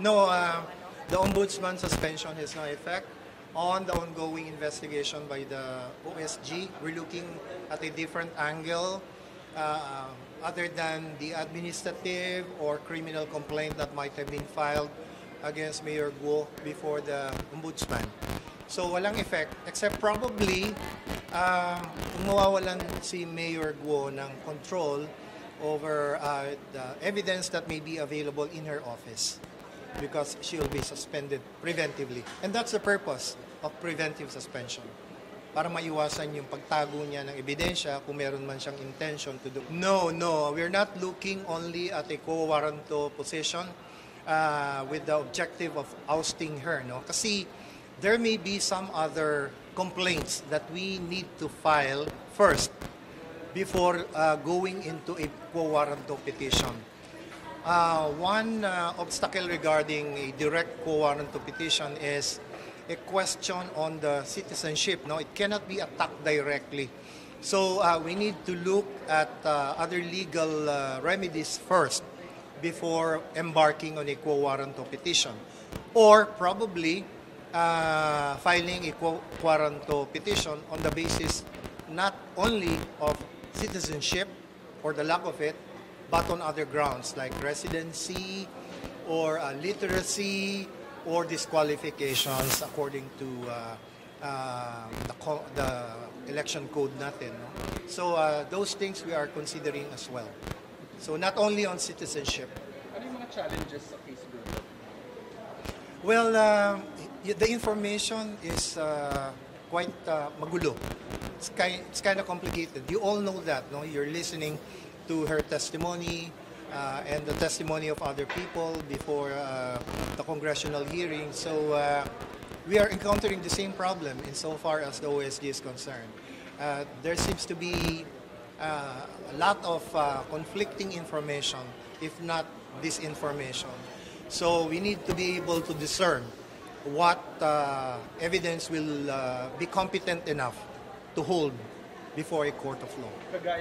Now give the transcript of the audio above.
No, the Ombudsman suspension has no effect on the ongoing investigation by the OSG. We're looking at a different angle other than the administrative or criminal complaint that might have been filed against Mayor Guo before the Ombudsman. So walang effect, except probably kung mawawalan si Mayor Guo ng control over the evidence that may be available in her office, because she'll be suspended preventively. And that's the purpose of preventive suspension, para maiwasan yung pagtago niya ng ebidensya kung meron man siyang intention to do. No, we're not looking only at a Quo Warranto position with the objective of ousting her, no? Kasi there may be some other complaints that we need to file first before going into a Quo Warranto petition. One obstacle regarding a direct Quo Warranto petition is a question on the citizenship. No, it cannot be attacked directly. So we need to look at other legal remedies first before embarking on a Quo Warranto petition, or probably filing a Quo Warranto petition on the basis not only of citizenship or the lack of it, but on other grounds like residency or literacy or disqualifications according to the election code natin. No? So those things we are considering as well. So not only on citizenship. Ano yung mga challenges sa case group? Well, the information is quite magulo. It's kind of complicated. You all know that, no? You're listening to her testimony and the testimony of other people before the congressional hearing. So we are encountering the same problem insofar as the OSG is concerned. There seems to be a lot of conflicting information, if not disinformation. So we need to be able to discern what evidence will be competent enough to hold before a court of law.